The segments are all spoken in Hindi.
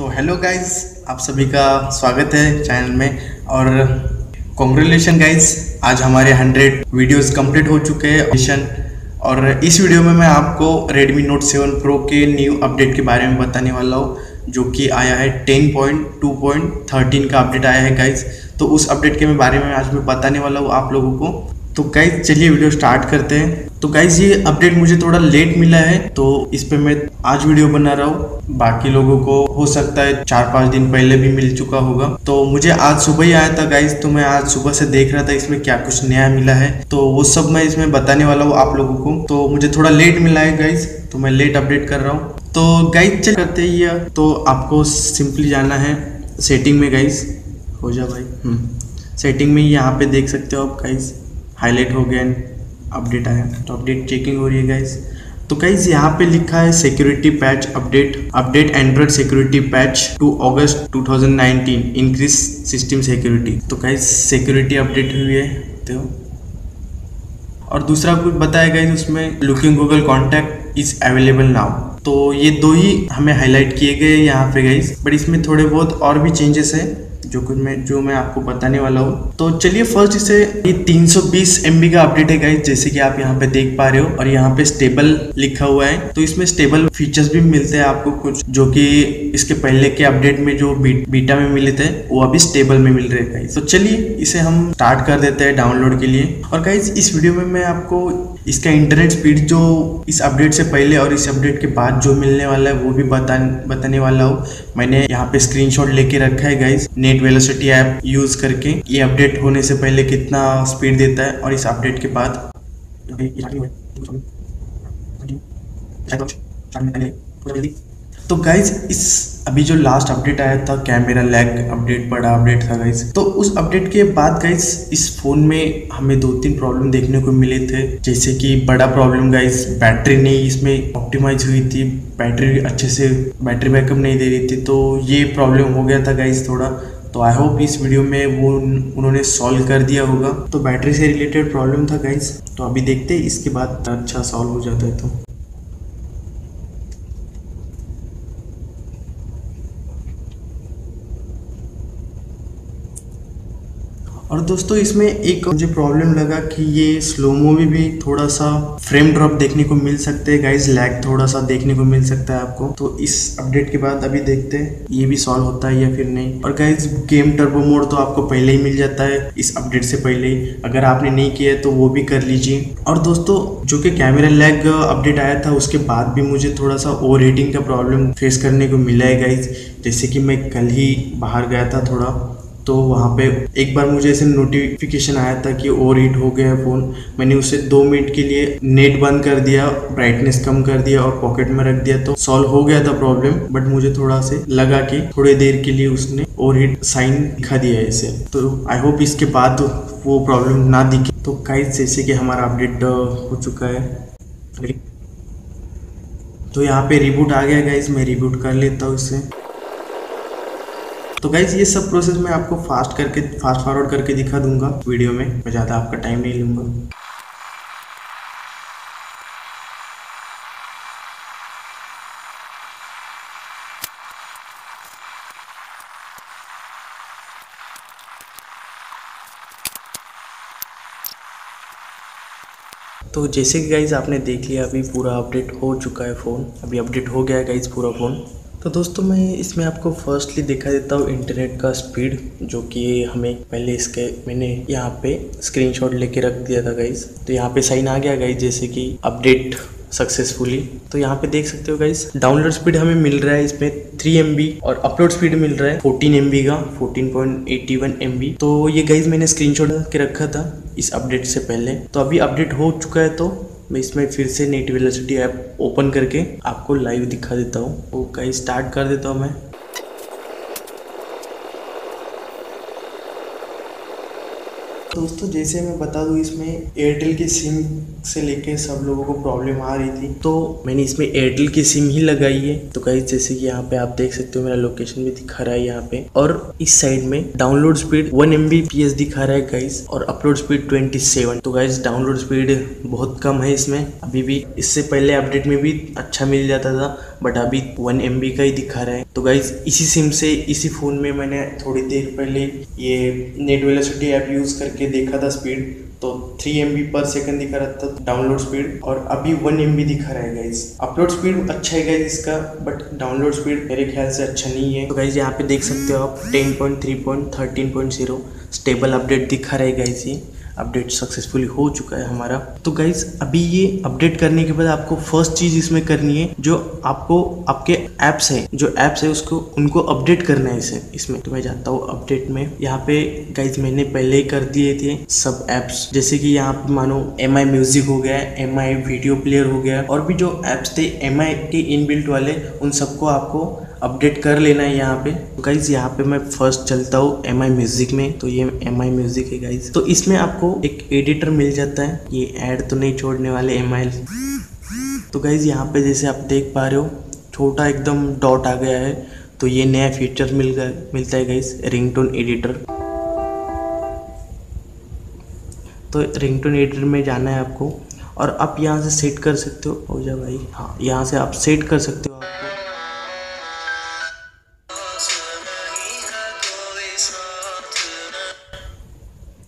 तो हेलो गाइज़, आप सभी का स्वागत है चैनल में और कॉन्ग्रेचुलेशन गाइज़, आज हमारे 100 वीडियोस कंप्लीट हो चुके हैं। और इस वीडियो में मैं आपको Redmi Note 7 Pro के न्यू अपडेट के बारे में बताने वाला हूँ, जो कि आया है 10.2.13 का अपडेट आया है गाइज़। तो उस अपडेट के बारे में आज मैं बताने वाला हूँ आप लोगों को। तो गाइज चलिए वीडियो स्टार्ट करते हैं। तो गाइज ये अपडेट मुझे थोड़ा लेट मिला है, तो इस पे मैं आज वीडियो बना रहा हूँ। बाकी लोगों को हो सकता है 4-5 दिन पहले भी मिल चुका होगा। तो मुझे आज सुबह ही आया था गाइज, तो मैं आज सुबह से देख रहा था इसमें क्या कुछ नया मिला है, तो वो सब मैं इसमें बताने वाला हूँ आप लोगों को। तो मुझे थोड़ा लेट मिला है गाइज, तो मैं लेट अपडेट कर रहा हूँ। तो गाइज चेक करते ही, तो आपको सिंपली जाना है सेटिंग में गाइज, हो जा भाई। सेटिंग में यहाँ पे देख सकते हो आप गाइज, हाईलाइट हो गया, अपडेट आया। तो अपडेट चेकिंग हो रही है गाइज। तो गाइज यहाँ पे लिखा है security patch update Android security patch two August 2019 increase system security. तो गाइज सिक्योरिटी अपडेट हुई है। तो और दूसरा कुछ बताया गाइज उसमें, looking Google contact is available now. तो ये दो ही हमें हाईलाइट किए गए यहाँ पे गाइज, बट इसमें थोड़े बहुत और भी चेंजेस है जो मैं आपको बताने वाला हूँ। तो चलिए फर्स्ट इसे, ये 320 MB का अपडेट है गाइज, जैसे कि आप यहाँ पे देख पा रहे हो। और यहाँ पे स्टेबल लिखा हुआ है, तो इसमें स्टेबल फीचर्स भी मिलते हैं आपको कुछ, जो कि इसके पहले के अपडेट में जो बीटा में मिले थे वो अभी स्टेबल में मिल रहे गाइज। तो चलिए इसे हम स्टार्ट कर देते हैं डाउनलोड के लिए। और गाइज इस वीडियो में मैं आपको इसका इंटरनेट स्पीड जो इस अपडेट से पहले और इस अपडेट के बाद जो मिलने वाला है वो भी बताने वाला हूँ। मैंने यहाँ पे स्क्रीनशॉट लेके रखा है guys, net velocity app use करके ये अपडेट होने से पहले कितना स्पीड देता है और इस अपडेट के बाद। तो गाइज इस अभी जो लास्ट अपडेट आया था, कैमरा लैग अपडेट बड़ा अपडेट था गाइज। तो उस अपडेट के बाद गाइज इस फोन में हमें 2-3 प्रॉब्लम देखने को मिले थे, जैसे कि बड़ा प्रॉब्लम गाइज, बैटरी नहीं इसमें ऑप्टिमाइज हुई थी, बैटरी अच्छे से बैटरी बैकअप नहीं दे रही थी, तो ये प्रॉब्लम हो गया था गाइज थोड़ा। तो आई होप इस वीडियो में वो उन्होंने सॉल्व कर दिया होगा। तो बैटरी से रिलेटेड प्रॉब्लम था गाइज, तो अभी देखते हैं इसके बाद अच्छा सॉल्व हो जाता है। तो और दोस्तों इसमें एक मुझे प्रॉब्लम लगा कि ये स्लोमो में भी थोड़ा सा फ्रेम ड्रॉप देखने को मिल सकते हैं गाइज, लैग थोड़ा सा देखने को मिल सकता है आपको। तो इस अपडेट के बाद अभी देखते हैं ये भी सॉल्व होता है या फिर नहीं। और गाइज गेम टर्बो मोड तो आपको पहले ही मिल जाता है इस अपडेट से पहले ही, अगर आपने नहीं किया है तो वो भी कर लीजिए। और दोस्तों जो कि कैमरा लैग अपडेट आया था उसके बाद भी मुझे थोड़ा सा ओवर हीटिंग का प्रॉब्लम फेस करने को मिला है गाइज, जैसे कि मैं कल ही बाहर गया था थोड़ा, तो वहाँ पे एक बार मुझे ऐसे नोटिफिकेशन आया था कि ओवरहीट हो गया है फ़ोन। मैंने उसे 2 मिनट के लिए नेट बंद कर दिया, ब्राइटनेस कम कर दिया और पॉकेट में रख दिया, तो सॉल्व हो गया था प्रॉब्लम। बट मुझे थोड़ा से लगा कि थोड़ी देर के लिए उसने ओवरहीट साइन दिखा दिया है इसे। तो आई होप इसके बाद तो वो प्रॉब्लम ना दिखे। तो गाइस जैसे कि हमारा अपडेट हो चुका है, तो यहाँ पे रिबूट आ गया गाइस, मैं रिबूट कर लेता हूँ इसे। तो गाइज ये सब प्रोसेस मैं आपको फास्ट फॉरवर्ड करके दिखा दूंगा वीडियो में, मैं ज़्यादा आपका टाइम नहीं लूंगा। तो जैसे कि गाइज आपने देख लिया, अभी पूरा अपडेट हो चुका है फ़ोन, अभी अपडेट हो गया है गाइज पूरा फ़ोन। तो दोस्तों मैं इसमें आपको फर्स्टली दिखा देता हूँ इंटरनेट का स्पीड, जो कि हमें पहले इसके मैंने यहाँ पे स्क्रीनशॉट लेके रख दिया था गाइज। तो यहाँ पे साइन आ गया गाइज, जैसे कि अपडेट सक्सेसफुली। तो यहाँ पे देख सकते हो गाइज, डाउनलोड स्पीड हमें मिल रहा है इसमें 3 MB और अपलोड स्पीड मिल रहा है 14 MB का, 14.81 MB। तो ये गाइज मैंने स्क्रीनशॉट के रखा था इस अपडेट से पहले। तो अभी अपडेट हो चुका है, तो मैं इसमें फिर से नेट वेलोसिटी ऐप ओपन करके आपको लाइव दिखा देता हूँ। वो कहीं स्टार्ट कर देता हूँ मैं। दोस्तों जैसे मैं बता दूं, इसमें एयरटेल की सिम से लेके सब लोगों को प्रॉब्लम आ रही थी, तो मैंने इसमें एयरटेल की सिम ही लगाई है। तो गाइस जैसे कि यहाँ पे आप देख सकते हो, मेरा लोकेशन भी दिखा रहा है यहाँ पे। और इस साइड में डाउनलोड स्पीड 1 MBps दिखा रहा है गाइस और अपलोड स्पीड 27। तो गाइस डाउनलोड स्पीड बहुत कम है इसमें अभी भी, इससे पहले अपडेट में भी अच्छा मिल जाता था, बट अभी 1 MB का ही दिखा रहा है। तो गाइज इसी सिम से इसी फ़ोन में मैंने थोड़ी देर पहले ये नेट वेलोसिटी ऐप यूज़ करके देखा था स्पीड, तो 3 MB/s दिखा रहा था डाउनलोड स्पीड और अभी 1 MB दिखा रहा है गाइज। अपलोड स्पीड अच्छा है गाइज इसका, बट डाउनलोड स्पीड मेरे ख्याल से अच्छा नहीं है। तो गाइज यहाँ पे देख सकते हो आप 10.3.13.0 स्टेबल अपडेट दिखा रहा है गाइज, ये अपडेट सक्सेसफुली हो चुका है हमारा। तो गाइज अभी ये अपडेट करने के बाद आपको फर्स्ट चीज़ इसमें करनी है, जो आपको आपके ऐप्स है उसको उनको अपडेट करना है इसे इसमें। तो मैं जाता हूँ अपडेट में। यहाँ पे गाइज मैंने पहले ही कर दिए थे सब ऐप्स, जैसे कि यहाँ पे मानो MI म्यूजिक हो गया, MI वीडियो प्लेयर हो गया और भी जो ऐप्स थे MI के इनबिल्ट वाले, उन सबको आपको अपडेट कर लेना है यहाँ पे। तो गाइज यहाँ पे मैं फर्स्ट चलता हूँ MI म्यूजिक में। तो ये MI म्यूजिक है गाइज। तो इसमें आपको एक एडिटर मिल जाता है, ये ऐड तो नहीं छोड़ने वाले MI। तो गाइज यहाँ पे जैसे आप देख पा रहे हो छोटा एकदम डॉट आ गया है, तो ये नया फीचर मिलता है गाइज, रिंगटोन एडिटर। तो रिंगटोन एडिटर में जाना है आपको और आप यहाँ से सेट कर सकते हो जा भाई, हाँ यहाँ से आप सेट कर सकते हो आपको।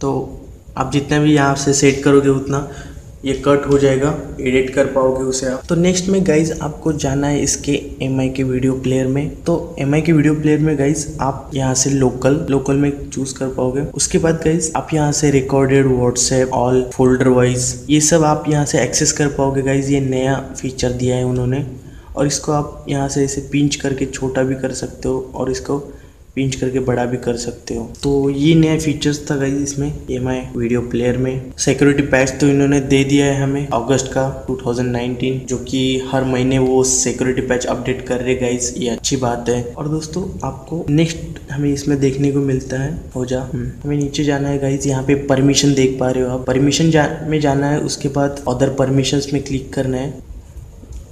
तो आप जितना भी यहाँ से सेट करोगे उतना ये कट हो जाएगा, एडिट कर पाओगे उसे आप। तो नेक्स्ट में गाइज आपको जाना है इसके MI के वीडियो प्लेयर में। तो MI के वीडियो प्लेयर में गाइज आप यहाँ से लोकल में चूज कर पाओगे। उसके बाद गाइज आप यहाँ से recorded, WhatsApp, all, folder wise ये सब आप यहाँ से एक्सेस कर पाओगे गाइज। ये नया फीचर दिया है उन्होंने और इसको आप यहाँ से इसे पिंच करके छोटा भी कर सकते हो और इसको पिंच करके बड़ा भी कर सकते हो। तो ये नया फीचर्स था गाइज इसमें MI वीडियो प्लेयर में। सिक्योरिटी पैच तो इन्होंने दे दिया है हमें अगस्त का 2019, जो कि हर महीने वो सिक्योरिटी पैच अपडेट कर रहे गाइज, ये अच्छी बात है। और दोस्तों आपको नेक्स्ट हमें इसमें देखने को मिलता है हो जा, हमें नीचे जाना है गाइज। यहाँ पे परमिशन देख पा रहे हो आप, परमिशन में जाना है। उसके बाद अदर परमिशन में क्लिक करना है,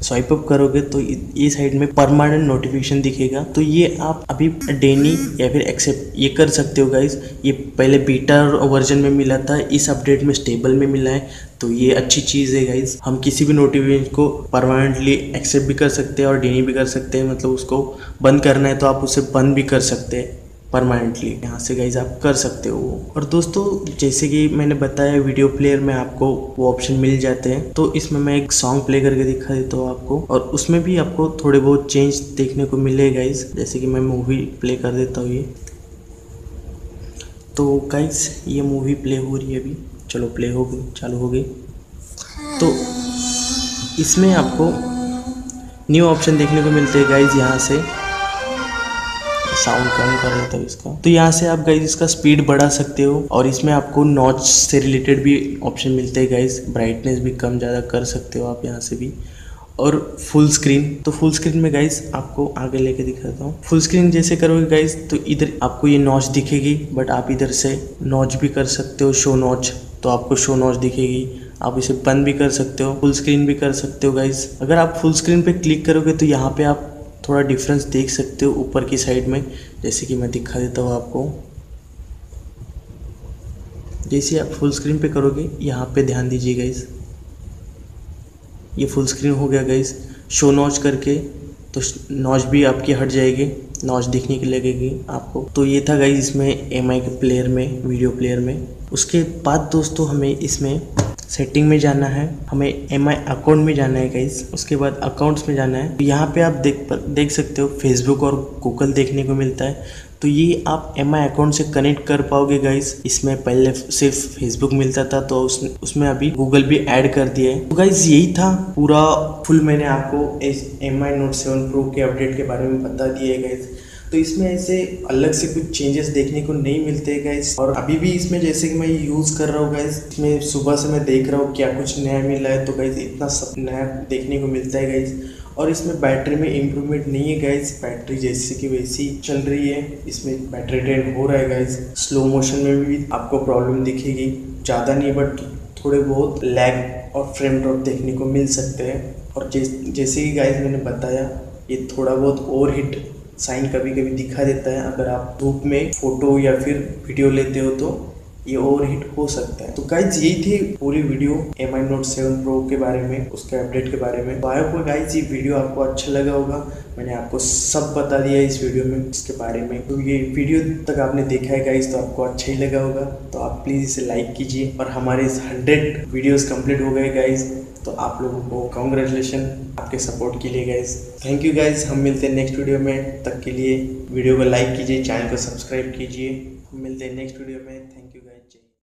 स्वाइप अप करोगे तो ये साइड में परमानेंट नोटिफिकेशन दिखेगा। तो ये आप अभी डेनी या फिर एक्सेप्ट ये कर सकते हो गाइज। ये पहले बीटा वर्जन में मिला था, इस अपडेट में स्टेबल में मिला है, तो ये अच्छी चीज़ है गाइज। हम किसी भी नोटिफिकेशन को परमानेंटली एक्सेप्ट भी कर सकते हैं और डेनी भी कर सकते हैं, मतलब उसको बंद करना है तो आप उसे बंद भी कर सकते हैं परमानेंटली, यहाँ से गाइज आप कर सकते हो। और दोस्तों जैसे कि मैंने बताया वीडियो प्लेयर में आपको वो ऑप्शन मिल जाते हैं। तो इसमें मैं एक सॉन्ग प्ले करके दिखा देता हूँ आपको और उसमें भी आपको थोड़े बहुत चेंज देखने को मिले गाइज। जैसे कि मैं मूवी प्ले कर देता हूँ ये, तो गाइज ये मूवी प्ले हो रही है अभी, चलो प्ले हो गई, चालू हो गई। तो इसमें आपको न्यू ऑप्शन देखने को मिलते हैं गाइज, यहाँ से साउंड कम कर देता हूँ इसका। तो यहाँ से आप गाइज इसका स्पीड बढ़ा सकते हो और इसमें आपको नॉच से रिलेटेड भी ऑप्शन मिलते हैं गाइज, ब्राइटनेस भी कम ज़्यादा कर सकते हो आप यहाँ से भी। और फुल स्क्रीन, तो फुल स्क्रीन में गाइज आपको आगे लेके दिखाता हूँ। फुल स्क्रीन जैसे करोगे गाइज तो इधर आपको ये नॉच दिखेगी, बट आप इधर से नॉच भी कर सकते हो, शो नॉच, तो आपको शो नॉच दिखेगी। आप इसे बंद भी कर सकते हो, फुल स्क्रीन भी कर सकते हो गाइज। अगर आप फुल स्क्रीन पर क्लिक करोगे तो यहाँ पर आप थोड़ा डिफरेंस देख सकते हो ऊपर की साइड में, जैसे कि मैं दिखा देता हूँ आपको। जैसे आप फुल स्क्रीन पे करोगे, यहाँ पे ध्यान दीजिए गाइज, ये फुल स्क्रीन हो गया गाइज। शो नॉच करके तो नॉच भी आपकी हट जाएगी, नॉच दिखने की लगेगी आपको। तो ये था गाइज इसमें MI के प्लेयर में, वीडियो प्लेयर में। उसके बाद दोस्तों हमें इसमें सेटिंग में जाना है, हमें MI अकाउंट में जाना है गाइज। उसके बाद अकाउंट्स में जाना है। यहाँ पे आप देख सकते हो फेसबुक और गूगल देखने को मिलता है। तो ये आप MI अकाउंट से कनेक्ट कर पाओगे गाइज। इसमें पहले सिर्फ फेसबुक मिलता था, तो उसमें अभी गूगल भी ऐड कर दिया है। तो गाइज यही था पूरा फुल, मैंने आपको इस MI Note 7 Pro के अपडेट के बारे में बता दिया है गाइज। तो इसमें ऐसे अलग से कुछ चेंजेस देखने को नहीं मिलते हैं गाइज। और अभी भी इसमें जैसे कि मैं यूज़ कर रहा हूँ गाइज, इसमें सुबह से मैं देख रहा हूँ क्या कुछ नया मिला है, तो गाइज इतना सब नया देखने को मिलता है गाइज। और इसमें बैटरी में इम्प्रूवमेंट नहीं है गाइज, बैटरी जैसे कि वैसी चल रही है, इसमें बैटरी ड्रेन हो रहा है गाइज। स्लो मोशन में भी आपको प्रॉब्लम दिखेगी, ज़्यादा नहीं बट थोड़े बहुत लैग और फ्रेम ड्रॉप देखने को मिल सकते हैं। और जैसे कि गाइज मैंने बताया, ये थोड़ा बहुत ओवरहीट साइन कभी कभी दिखा देता है, अगर आप धूप में फ़ोटो या फिर वीडियो लेते हो तो ये ओवरहीट हो सकता है। तो गाइज यही थी पूरी वीडियो MI Note 7 Pro के बारे में, उसके अपडेट के बारे में। तो आई होप गाइज ये वीडियो आपको अच्छा लगा होगा। मैंने आपको सब बता दिया इस वीडियो में इसके बारे में। तो ये वीडियो तक आपने देखा है गाइज तो आपको अच्छा ही लगा होगा। तो आप प्लीज़ इसे लाइक कीजिए और हमारे इस 100 वीडियोज़ कम्प्लीट हो गए गाइज, तो आप लोगों को कांग्रेचुलेशन आपके सपोर्ट के लिए गाइज। थैंक यू गाइज, हम मिलते हैं नेक्स्ट वीडियो में। तक के लिए वीडियो को लाइक कीजिए, चैनल को सब्सक्राइब कीजिए। मिलते हैं नेक्स्ट वीडियो में। Thank you guys.